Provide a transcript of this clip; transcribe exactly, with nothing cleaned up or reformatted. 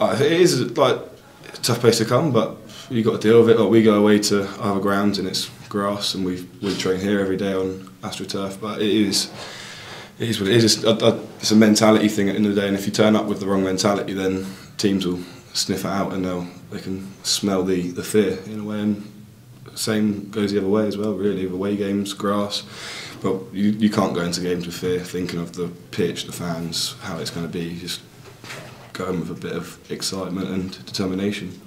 like, it is like a tough place to come, but you got to deal with it. Like, we go away to other grounds and it's grass, and we we train here every day on AstroTurf. But it is it is what it is. It's a, it's a mentality thing at the end of the day, and if you turn up with the wrong mentality, then teams will sniff it out, and they'll they can smell the the fear in a way. And same goes the other way as well, really. With away games, grass, but you, you can't go into games with fear, thinking of the pitch, the fans, how it's going to be. Just go in with a bit of excitement and determination.